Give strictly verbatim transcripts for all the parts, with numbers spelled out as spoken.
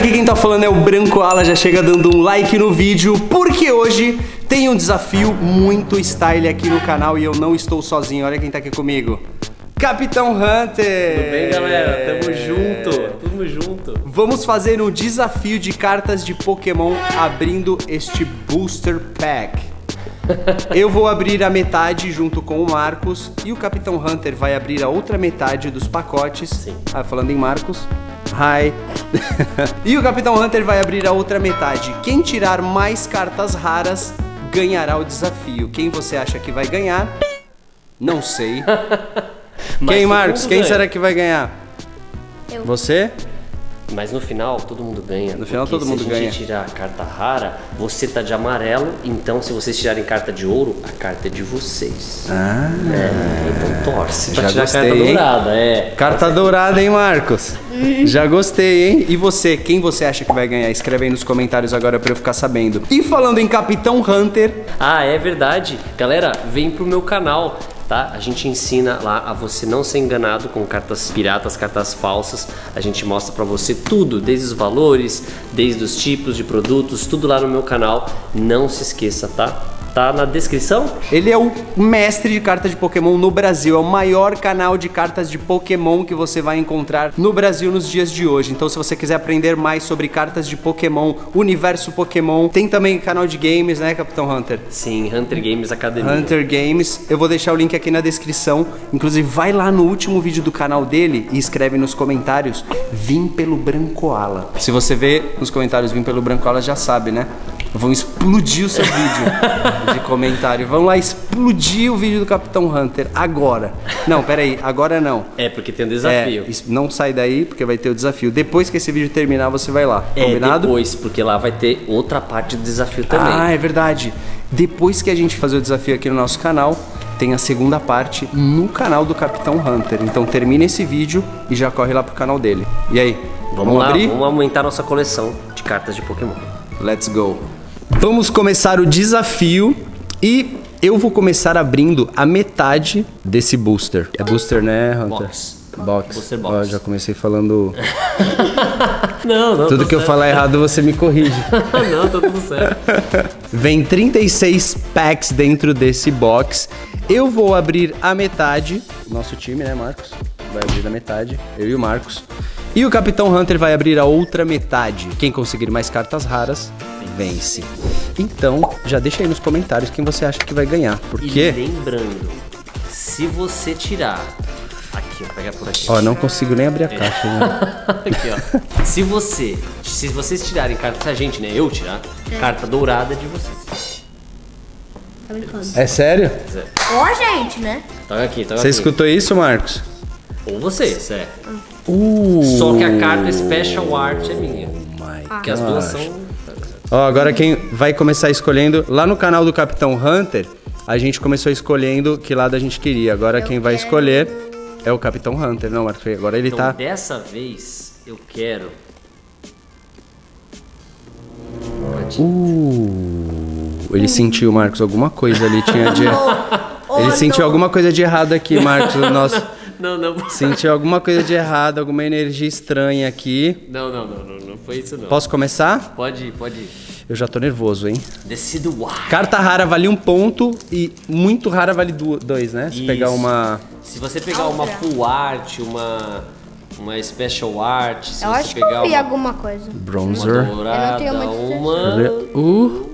Quem tá falando é o Brancoala, já chega dando um like no vídeo, porque hoje tem um desafio muito style aqui no canal e eu não estou sozinho, olha quem tá aqui comigo. Capitão Hunter! Tudo bem, galera? Tamo junto, tamo junto. Vamos fazer um desafio de cartas de Pokémon abrindo este Booster Pack. Eu vou abrir a metade junto com o Marcos e o Capitão Hunter vai abrir a outra metade dos pacotes. Sim. Ah, falando em Marcos... Hi. E o Capitão Hunter vai abrir a outra metade. Quem tirar mais cartas raras ganhará o desafio. Quem você acha que vai ganhar? Não sei. Quem, Marcos? Quem será que vai ganhar? Eu. Você? Mas no final todo mundo ganha. No final todo mundo ganha. Se a gente tirar a carta rara, você tá de amarelo. Então se vocês tirarem carta de ouro, a carta é de vocês. Ah, é, então torce. Já tirar gostei, carta hein? Dourada, é. Carta dourada, hein, Marcos? Já gostei, hein? E você, quem você acha que vai ganhar? Escreve aí nos comentários agora pra eu ficar sabendo. E falando em Capitão Hunter. Ah, é verdade. Galera, vem pro meu canal. Tá? A gente ensina lá a você não ser enganado com cartas piratas, cartas falsas. A gente mostra pra você tudo, desde os valores, desde os tipos de produtos, tudo lá no meu canal. Não se esqueça, tá? Tá na descrição. Ele é o mestre de cartas de Pokémon no Brasil. É o maior canal de cartas de Pokémon que você vai encontrar no Brasil nos dias de hoje. Então se você quiser aprender mais sobre cartas de Pokémon, universo Pokémon, tem também canal de games, né, Capitão Hunter? Sim, Hunter Games Academia. Hunter Games. Eu vou deixar o link aqui na descrição. Inclusive vai lá no último vídeo do canal dele e escreve nos comentários: vim pelo Brancoala. Se você vê nos comentários vim pelo Brancoala, já sabe, né? Vão explodir o seu vídeo de comentário. Vão lá explodir o vídeo do Capitão Hunter agora. Não, peraí, agora não. É, porque tem um desafio. É, não sai daí, porque vai ter o desafio. Depois que esse vídeo terminar, você vai lá. É, combinado? Depois, porque lá vai ter outra parte do desafio também. Ah, é verdade. Depois que a gente fazer o desafio aqui no nosso canal, tem a segunda parte no canal do Capitão Hunter. Então termina esse vídeo e já corre lá pro canal dele. E aí? Vamos, vamos lá, abrir? Vamos aumentar nossa coleção de cartas de Pokémon. Let's go. Vamos começar o desafio e eu vou começar abrindo a metade desse booster. É booster, né, Hunter? Box. Box. Booster box. Ó, já comecei falando... não, não. Tudo que certo. Eu falar errado você me corrige. Não, tá tudo certo. Vem trinta e seis packs dentro desse box. Eu vou abrir a metade. Nosso time, né, Marcos? Vai abrir a metade. Eu e o Marcos. E o Capitão Hunter vai abrir a outra metade. Quem conseguir mais cartas raras... vence. Então, já deixa aí nos comentários quem você acha que vai ganhar. Porque... e lembrando, se você tirar... aqui, ó, pegar por aqui. Ó, não consigo nem abrir a caixa, né? Aqui, ó. Se você... se vocês tirarem cartas... se a gente, né? Eu tirar. É. Carta dourada de vocês. Tá brincando. É sério? Ou a gente, né? Toca aqui, toca aqui. Você escutou isso, Marcos? Ou vocês, é. Uh. Só que a carta Special Art é minha. Oh my God. Que as duas são... ó, oh, agora quem vai começar escolhendo... lá no canal do Capitão Hunter, a gente começou escolhendo que lado a gente queria. Agora eu quem quero... vai escolher é o Capitão Hunter. Não, Marcos, agora ele então, tá... dessa vez, eu quero... Uh, ele sentiu, Marcos, alguma coisa ali. Tinha de... oh, ele sentiu não. alguma coisa de errado aqui, Marcos, o nosso... Não, não. Sentiu alguma coisa de errado, alguma energia estranha aqui. Não, não, não, não, não foi isso não. Posso começar? Pode ir, pode ir. Eu já tô nervoso, hein? Decidueye. Carta rara vale um ponto e muito rara vale dois, né? Se isso. pegar uma... se você pegar uma full art, uma, uma special art... se eu você acho pegar que eu vi uma... alguma coisa. Bronzor. Uma dourada, eu não tenho muito uma... Uh.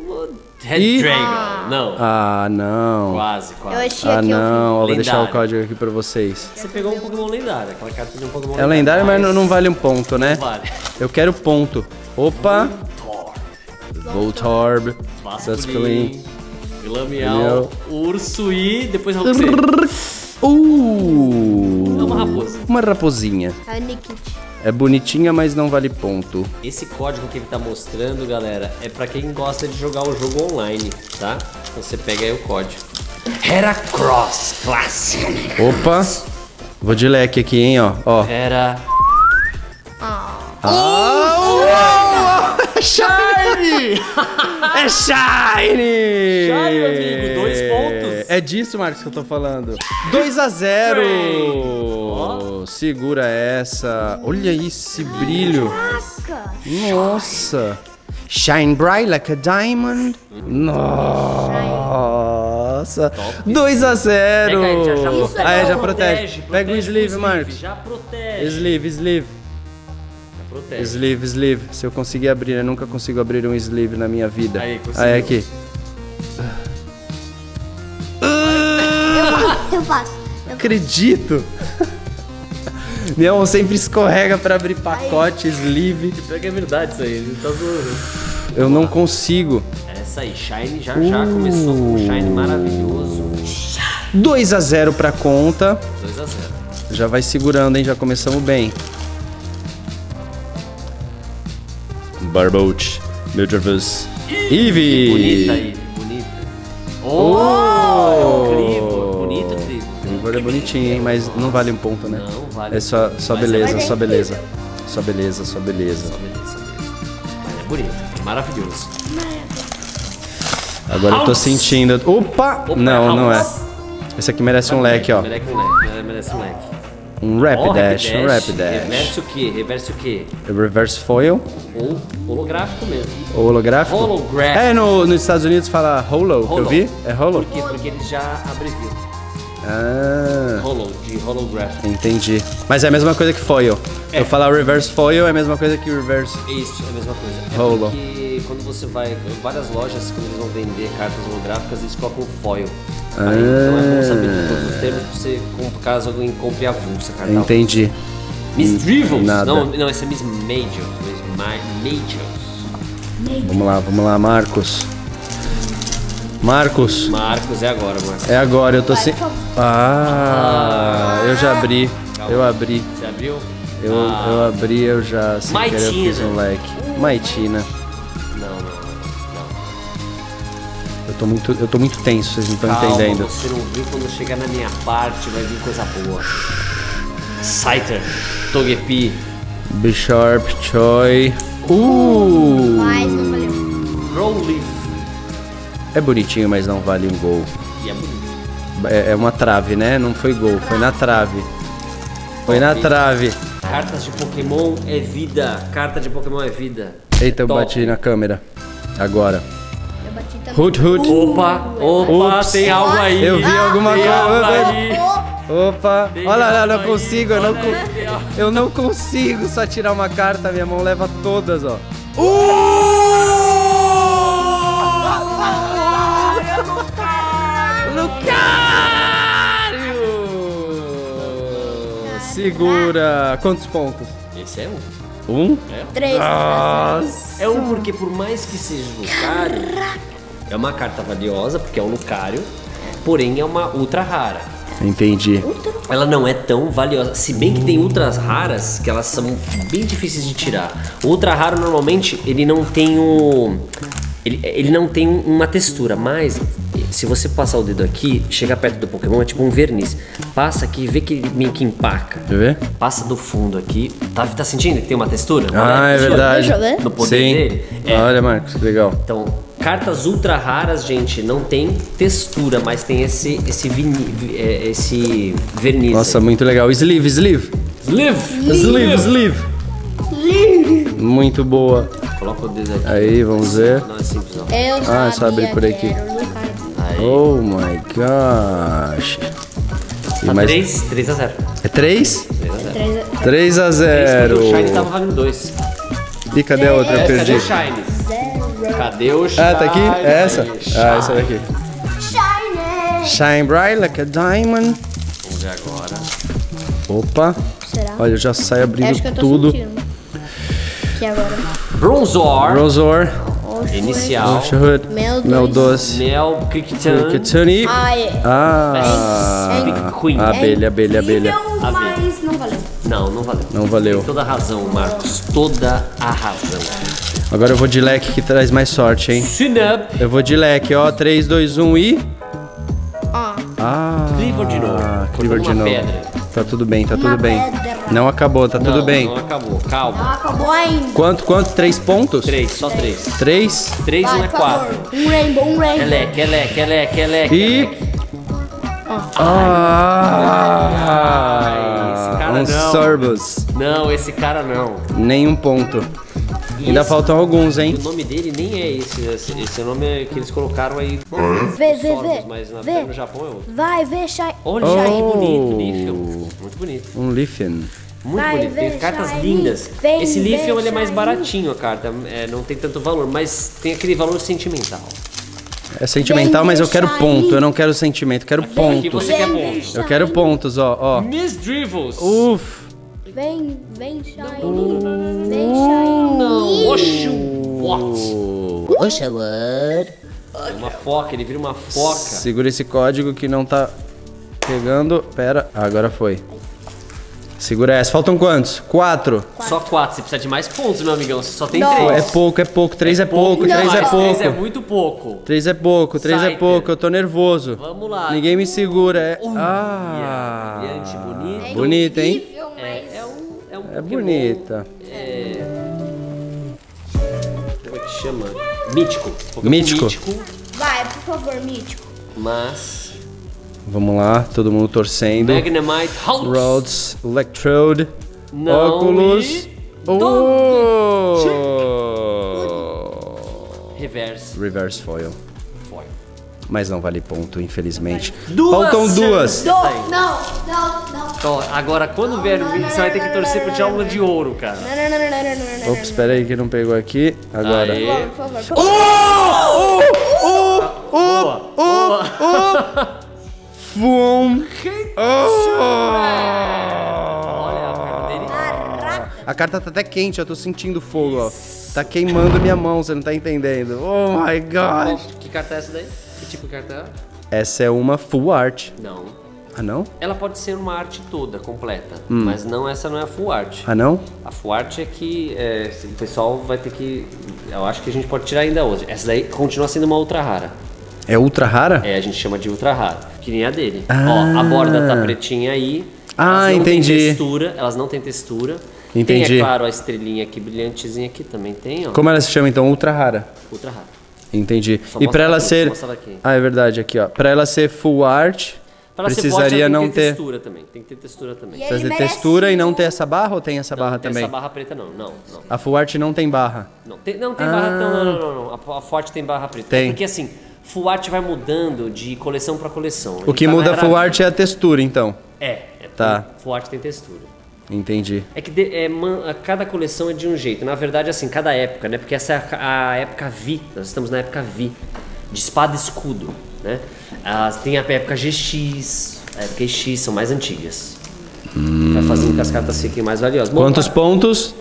Red e... Dragon, ah. não. Ah, não. Quase, quase. Eu achei ah, que não. Eu vou lendário. deixar o código aqui pra vocês. Você pegou um Pokémon lendário, aquela carta de um Pokémon lendário. É lendário, mas, mas não vale um ponto, né? Não vale. Eu quero ponto. Opa. Voltorb. Vasculin. Vilamial. Urso e... depois a Uh. É uma raposa. Uma raposinha. A Nikit. É bonitinha, mas não vale ponto. Esse código que ele tá mostrando, galera, é pra quem gosta de jogar o jogo online, tá? Então você pega aí o código. Heracross Clássico. Opa! Vou de leque aqui, hein, ó. ó. Hera... Oh. Oh, oh, oh, oh. Charme! Shiny! É Shiny! Shiny, amigo, dois pontos. É disso, Marcos, que eu tô falando. dois a zero. Oh. Segura essa. Olha esse brilho. Nossa. Shine bright like a diamond. Nossa. dois a zero. Aí, já protege. Pega o sleeve, Marcos. Já protege. Sleeve, sleeve. Protege. Sleeve, sleeve. Se eu conseguir abrir, eu nunca consigo abrir um sleeve na minha vida. Aí, conseguiu. Aí, aqui. Eu faço. Eu acredito. Neon sempre escorrega pra abrir pacote, aí. Sleeve. Pior que é verdade isso aí. Ele tá zoando. Eu não consigo. Essa aí, Shine já uh. já começou com um Shine maravilhoso. dois a zero pra conta. dois a zero. Já vai segurando, hein? Já começamos bem. Barboach, Miltervus, Eevee. Bonita, Eevee, bonita. Oh, oh! Incrível, bonito, incrível. Agora é bonitinho, hein? Mas não vale um ponto, né? Não, vale. É só, só beleza, só beleza. Só beleza, só beleza. Só beleza, mas é bonito, maravilhoso. Agora eu tô sentindo... Opa! Opa, não, não é. Esse aqui merece um leque, ó. Merece um leque, merece um leque. Um Rap oh, Dash, um Rap Dash. Reverso o que? Reverso o que? Reverse Foil. Ou holográfico mesmo. Holográfico? Holográfico. É, no, nos Estados Unidos fala Holo, holo. Eu vi. É Holo. Por quê? Porque ele já abreviou. Ah. Holo, de holográfico. Entendi. Mas é a mesma coisa que Foil. É. Eu falar Reverse Foil é a mesma coisa que Reverse. Isso, é a mesma coisa. É holo. Porque quando você vai em várias lojas, quando eles vão vender cartas holográficas, eles colocam Foil. Ah. Aí, então é bom saber de todos os termos pra você, caso alguém compre avulsa, cara. Entendi. Miss Drivels? Não, não, essa é Miss Majors. Miss Majors. Vamos lá, vamos lá, Marcos. Marcos. Marcos, é agora, Marcos. É agora, eu tô sem... Ah, eu já abri. Calma. Eu abri. Você abriu? Eu, ah. eu abri, eu já... Sem Maitina. Querer, eu fiz um leque. Maitina. Eu tô muito, eu tô muito tenso, vocês não estão entendendo. Você não viu, quando chegar na minha parte vai vir coisa boa. Scyther, Togepi, Bisharp, Choi. Uh! Mas não valeu. Growlithe. É bonitinho, mas não vale um gol. E é bonito. É, é uma trave, né? Não foi gol, foi na trave. Foi na trave. Cartas de Pokémon é vida. Carta de Pokémon é vida. Eita, eu Top. bati na câmera. Agora. Hood, hood. Opa, opa, Ups. tem algo aí. Eu vi alguma tem coisa. Opa, tem olha lá, não consigo, eu não, con eu não consigo só tirar uma carta, minha mão leva todas, ó. Uh! Lucário! Segura. Quantos pontos? Esse é um. Um? É. Três. Nossa. É um porque por mais que seja Lucário, é uma carta valiosa, porque é um Lucário, porém é uma ultra rara. Entendi. Ela não é tão valiosa, se bem que tem ultras raras, que elas são bem difíceis de tirar. O ultra raro, normalmente, ele não tem o... Ele, ele não tem uma textura, mas se você passar o dedo aqui, chegar perto do Pokémon, é tipo um verniz. Passa aqui, vê que ele meio que empaca. Deixa eu ver. Passa do fundo aqui. Tá, tá sentindo que tem uma textura? Ah, é, é verdade. No poder Sim. dele. É. Olha, Marcos, legal. Então, cartas ultra raras, gente, não tem textura, mas tem esse, esse, vini, esse verniz. Nossa, aí. Muito legal. Sleeve, sleeve. Sleeve, sleeve, sleeve. Sleeve. Muito boa. Coloca o dedo aqui. Aí, vamos ver. Não, é simples, não. Eu ah, é só abrir por aqui. Aí. Oh my gosh. Tá mais... três a zero. É três? três a zero. três a zero. O Shine tava valendo dois. E cadê a outra? Eu perdi. Cadê o Shine? Cadê o Shine? Ah, tá aqui? É essa? Ah, essa daqui. Shine! Shine bright like a diamond. Vamos ver agora. Opa. Será? Olha, eu já saio abrindo acho que eu tô tudo. Sentindo. Aqui agora. Bronzor. Bronzor. Inicial. Mel doce. Mel Kikitani. Ah, a abelha, abelha, abelha. Mas não valeu. Não, não valeu. Não valeu. Tem toda a razão, Marcos. Toda a razão. Agora eu vou de leque que traz mais sorte, hein? Synap. Eu vou de leque, ó. três, dois, um e. Ah. Ah. Cleaver de novo. Cleaver de novo. Tá tudo bem, tá tudo bem. Não acabou, tá não, tudo bem. Não acabou, calma. Não acabou ainda. Quanto, quanto? Três pontos? Três, só três. Três? Três e uma é quatro. Um rainbow, um rainbow. Eleque, eleque, eleque, eleque. E... Ah, ah, um Sorbus. Não, esse cara não. Nenhum ponto. E ainda esse, faltam alguns, hein? O nome dele nem é esse. Esse, esse é o nome que eles colocaram aí. Vê, vê, vê. Mas na verdade no Japão é outro. Vai, vê, Shai. Olha oh, aí, bonito, Leafeon. Muito bonito. Um Leafeon. Muito vai, bonito. Tem cartas shiny, lindas. Vem, esse Leafeon ele é mais baratinho a carta. É, não tem tanto valor, mas tem aquele valor sentimental. É sentimental, mas eu quero ponto. Eu não quero sentimento, eu quero aqui, ponto. Aqui você quer ponto. Eu quero pontos, ó, ó. Miss Drivels. Uf. Vem, vem, Shiny. Vem, Shiny. Oxi, what? Oxi, what? Uma foca, ele vira uma foca. Segura esse código que não tá pegando. Pera, ah, agora foi. Segura essa. Faltam quantos? Quatro. Só quatro. Você precisa de mais pontos, meu amigão. Você só tem não. três. É pouco, é pouco. Três é pouco, três é pouco. Três é, pouco. Três é muito pouco. Três é pouco, três Scyther. É pouco. Eu tô nervoso. Vamos lá. Ninguém me segura. É... Uh, ah. Brilhante, bonito. É bonita, hein? É, é, um, é, um é bonita. É... Como é que chama? Mítico. Mítico. Mítico. Vai, por favor, mítico. Mas... Vamos lá, todo mundo torcendo. Magnemite, Rhodes, Electrode, não, Óculos. E... Oh! Reverse. Reverse foil. Foil. Mas não vale ponto, infelizmente. Duas. Faltam duas. Do... Não, não, não. Então, agora, quando vier o vídeo, você vai ter que torcer pro Diablo de Ouro, cara. Ops, espera aí que não pegou aqui. Agora. Aê. Por favor, por favor. Oh! Oh! Oh! Oh! Oh! Oh! Fum. Oh. Olha a carta dele. Caraca. A carta tá até quente, eu tô sentindo fogo, ó. Tá queimando minha mão, você não tá entendendo. Oh my god. Que carta é essa daí? Que tipo de carta é? Essa é uma full art. Não. Ah, não? Ela pode ser uma arte toda, completa. Hum. Mas não, essa não é a full art. Ah, não? A full art é que é, o pessoal vai ter que... Eu acho que a gente pode tirar ainda hoje. Essa daí continua sendo uma ultra rara. É ultra rara? É, a gente chama de ultra rara. Que nem a dele. Ah. Ó, a borda tá pretinha aí. Ah, entendi. Elas não têm textura, elas não têm textura. Entendi. Tem, é claro, a estrelinha aqui, brilhantezinha aqui também tem, ó. Como ela se chama, então? Ultra rara? Ultra rara. Entendi. Só e pra ela aqui, ser... Ah, é verdade, aqui, ó. Pra ela ser full art, pra precisaria não ter... Tem que ter textura também, tem que ter textura também. Precisa ter merece... textura e não ter essa barra ou tem essa não, barra tem também? Não, essa barra preta não. não, não. A full art não tem barra? Não, tem, não tem ah. barra, não, não, não, não. A, a full art tem barra preta. Tem. É porque assim... Full art vai mudando de coleção para coleção. O que tá muda full art é a textura, então. É, é tá. Full art tem textura. Entendi. É que de, é, man, a cada coleção é de um jeito. Na verdade, assim, cada época, né? Porque essa é a, a época V. Nós estamos na época V de espada e escudo, né? As, tem a época G X, a época X são mais antigas. Hum. Vai fazendo que as cartas fiquem mais valiosas. Bom, quantos cara, pontos?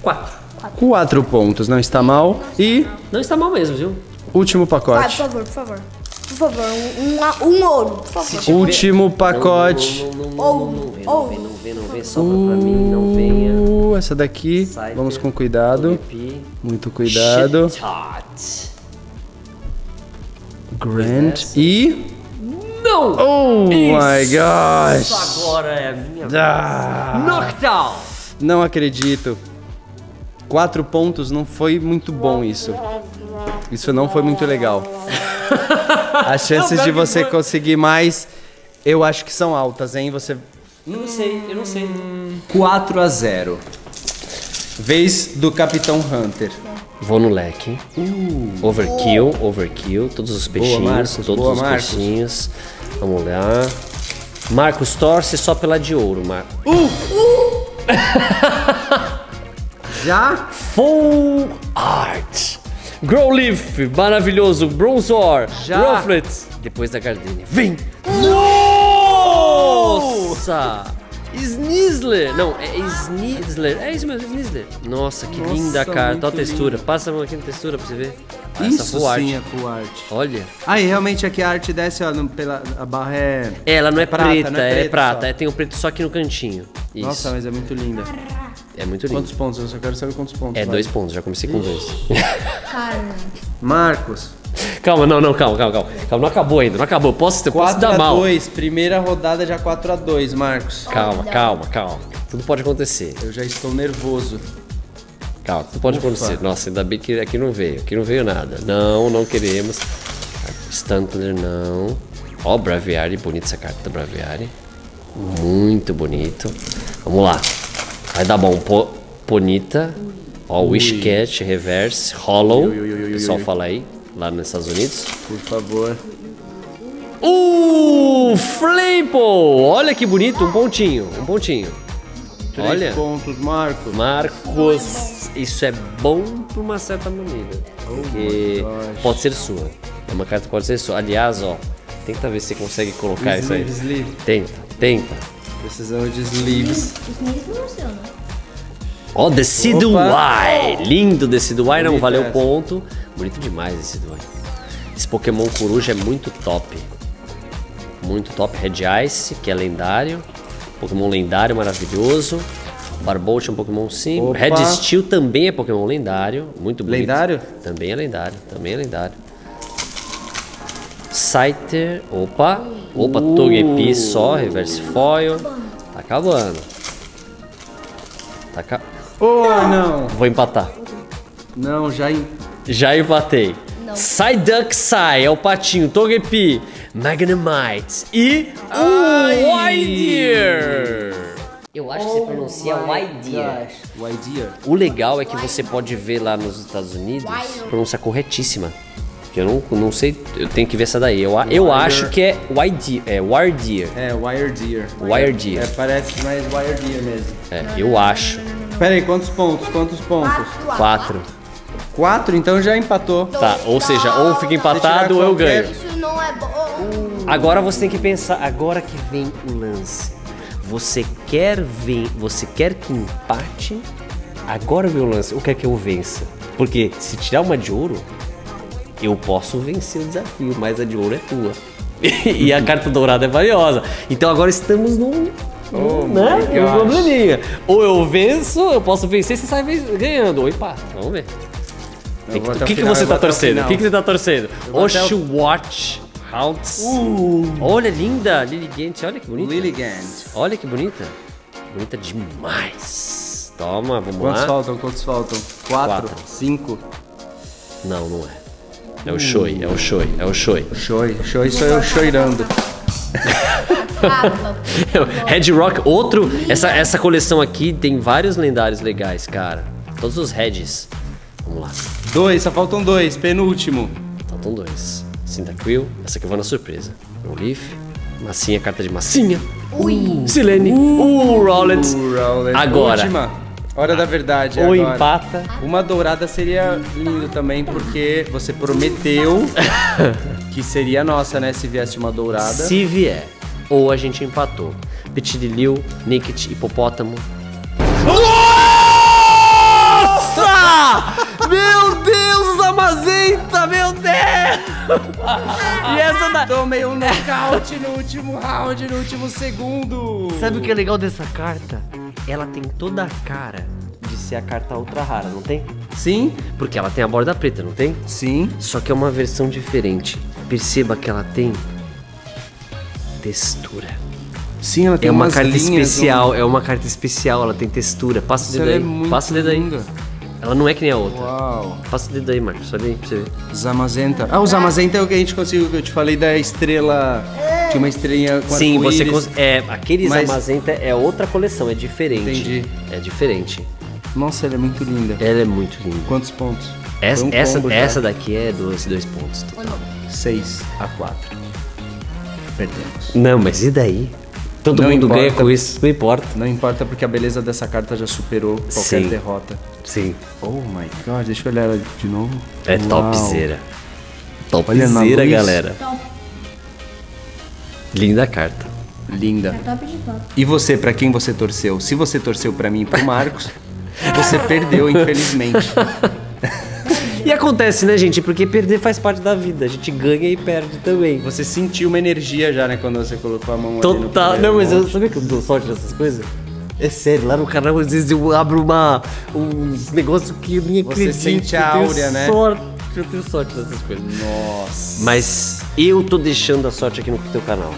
Quatro. Quatro. Quatro pontos. Não está mal e não está mal mesmo, viu? Último pacote. Ah, por favor, por favor. Por favor, um, um, um ouro, por favor. Último pacote. Ouro, ouro. Não vem, não vem, sobra pra mim, não venha. Essa daqui, Scyther, vamos com cuidado. Togepi. Muito cuidado. Shitot. Grant e... Não! Oh my gosh! Isso agora é a minha ah. Knockdown! Não acredito. Quatro pontos, não foi muito bom isso. Isso não foi muito legal. As chances de você conseguir mais, eu acho que são altas, hein? Você... Eu não sei, eu não sei. quatro a zero. Vez do Capitão Hunter. Vou no leque. Uh, overkill, overkill. Todos os peixinhos, boa, Marcos, todos boa, os Marcos. peixinhos. Vamos lá. Marcos, torce só pela de ouro, Marcos. Uh, uh. Já? Full Art. Growlithe, maravilhoso, Bronzor, Rowlet, depois da Gardenia. Vem! Nossa! Snizzler! Não, é Snizzler. É isso mesmo, Snizzler. Nossa, que Nossa, linda a carta. Olha a textura. Lindo. Passa a mão aqui na textura pra você ver. Ah, isso essa full art. Sim, é full art. Olha. Aí, realmente aqui a arte desce, ó, pela, a barra é... Ela não é prata, preta, não é, ela preto, é prata. É, tem o um preto só aqui no cantinho. Isso. Nossa, mas é muito linda. É muito lindo. Quantos pontos? Eu só quero saber quantos pontos. É, vai. Dois pontos. Já comecei com dois. Calma. Marcos. Calma, não, não. Calma, calma, calma. Calma, não acabou ainda. Não acabou. Posso, posso dar mal. quatro a dois. Primeira rodada já quatro a dois, Marcos. Calma, calma, calma. Tudo pode acontecer. Eu já estou nervoso. Calma, tudo pode Ufa. acontecer. Nossa, ainda bem que aqui não veio. Aqui não veio nada. Não, não queremos. Stunner não. Ó, oh, Braviari. Bonita essa carta da Braviari. Muito bonito. Vamos lá. Vai dar bom. Po Ponita. Ó, oh, Wishcat, Reverse, Hollow. Ui, ui, ui, ui, pessoal, ui. fala aí. Lá nos Estados Unidos. Por favor. Uh, Flampo! Olha que bonito. Um pontinho. Um pontinho. Três Olha. pontos, Marcos. Marcos. Isso é bom de uma certa maneira. Oh, porque pode ser sua. É uma carta que pode ser sua. Aliás, ó. Tenta ver se você consegue colocar sleeve, isso aí. Sleeve. Tenta, tenta. Precisamos de sleeves. Ó, oh, Decidueye! Lindo Decidueye, não valeu essa. ponto. Bonito demais Decidueye. Esse Pokémon Coruja é muito top. Muito top. Red Ice, que é lendário. Pokémon lendário, maravilhoso. Barboach é um Pokémon sim. Red Steel também é Pokémon lendário. Muito bonito. Lendário? Também é lendário, também é lendário. Scyther, opa, opa, uh. Togepi só, reverse foil, tá acabando. Tá acabando. Oh, não! Vou empatar. Não, já em... Já empatei. Não. Psyduck sai, é o patinho, Togepi, Magnemite e o Wyrdeer. Eu acho que você pronuncia Wyrdeer. O legal é que você pode ver lá nos Estados Unidos, pronúncia corretíssima. Que eu não, não sei, eu tenho que ver essa daí. Eu, eu acho que é Wyrdeer. É Wyrdeer. É, Wyrdeer. Wyrdeer. É, parece mais Wyrdeer mesmo. É, eu acho. Pera aí, quantos pontos? Quantos pontos? Quatro. Quatro? Então já empatou. Tá, ou seja, ou fica empatado ou eu ganho. Isso não é bom. Agora você tem que pensar, agora que vem o lance. Você quer ver, você quer que empate? Agora vem o lance, eu quero que eu vença. Porque se tirar uma de ouro... Eu posso vencer o desafio, mas a de ouro é tua. E a carta dourada é valiosa. Então agora estamos num, oh, né? num probleminha. Ou eu venço, eu posso vencer, você sai ganhando. Ou empata, vamos ver. Que, o que, que você tá torcendo? O que, que você tá torcendo? Oshawott Hounds. Uh. Olha, linda. Lilligant, olha que bonita. Lilligant. Olha que bonita. Bonita demais. Toma, vamos Quantos lá. Faltam? Quantos faltam? Quatro? Quatro. Cinco? Não, não é. É o Shoy, é o Shoy, é o Shoy. Shoy, Shoy sou eu chorando. Red Rock, outro. Essa, essa coleção aqui tem vários lendários legais, cara. Todos os Reds. Vamos lá. Dois, só faltam dois, penúltimo. Faltam dois. Cyndaquil, essa aqui eu vou na surpresa. Growlithe, massinha, carta de massinha. Ui. Silene, o Rowlet. Agora. Última. Hora da verdade é Ou agora. empata. Uma dourada seria lindo também, porque você prometeu que seria nossa, né? Se viesse uma dourada. Se vier. Ou a gente empatou. Petitiliu, Nikit, Hipopótamo. Nossa! Meu Deus, Amazenta! Meu Deus! E essa da... Tomei um nocaute no último round, no último segundo. Sabe o que é legal dessa carta? Ela tem toda a cara de ser a carta ultra rara, não tem? Sim. Porque ela tem a borda preta, não tem? Sim. Só que é uma versão diferente. Perceba que ela tem textura. Sim, ela tem é uma umas carta especial, do... é uma carta especial, ela tem textura. Passa o dedo aí. É Passa o dedo aí. Ela não é que nem a outra. Uau. Passa o dedo aí, Marcos. Olha aí pra você ver. Zamazenta. Ah, o Zamazenta é o que a gente conseguiu, que eu te falei da estrela... Tinha uma estrelinha com Sim, você cons... é aqueles mas... Amazenta é outra coleção, é diferente. Entendi. É diferente. Nossa, ela é muito linda. Ela é muito linda. Quantos pontos? Essa, um essa, essa daqui é dois, dois pontos. Total. seis a quatro. Perdemos. Não, mas e daí? Todo não mundo importa, ganha com isso, não importa. Não importa porque a beleza dessa carta já superou qualquer Sim. derrota. Sim. Oh my God, deixa eu olhar ela de novo. É Uau. topzera. Topzera, galera. Top. Linda carta. Linda. É top de top. E você, pra quem você torceu? Se você torceu pra mim e pro Marcos, você perdeu, infelizmente. E acontece, né, gente? Porque perder faz parte da vida. A gente ganha e perde também. Você sentiu uma energia já, né, quando você colocou a mão Total. ali no Total. Não, mas eu sabia que eu dou sorte nessas coisas? É sério, lá no canal às vezes eu abro uma, uns negócios que eu nem acredito. Você sente a áurea, né? Sorte. Eu tenho sorte dessas coisas. Nossa. Mas eu tô deixando a sorte aqui no teu canal.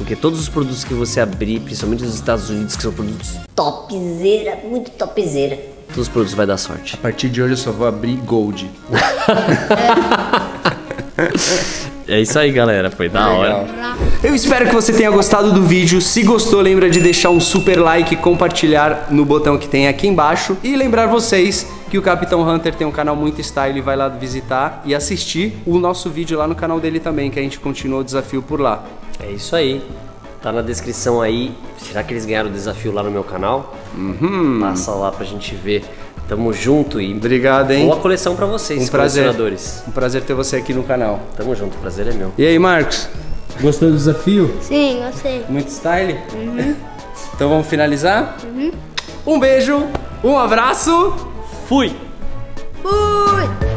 porque todos os produtos que você abrir, principalmente nos Estados Unidos, que são produtos topzera, muito topzera, todos os produtos vai dar sorte. A partir de hoje eu só vou abrir Gold. É isso aí, galera, foi da hora. Eu espero que você tenha gostado do vídeo. Se gostou, lembra de deixar um super like, compartilhar no botão que tem aqui embaixo. E lembrar vocês que o Capitão Hunter tem um canal muito style, vai lá visitar e assistir o nosso vídeo lá no canal dele também, que a gente continua o desafio por lá. É isso aí, tá na descrição aí. Será que eles ganharam o desafio lá no meu canal? Uhum. Passa lá pra gente ver. Tamo junto e obrigado, hein? Boa coleção pra vocês, um prazer. Colecionadores. Um prazer ter você aqui no canal. Tamo junto, o prazer é meu. E aí, Marcos? Gostou do desafio? Sim, gostei. Muito style? Uhum. Então vamos finalizar? Uhum. Um beijo, um abraço. Fui! Fui!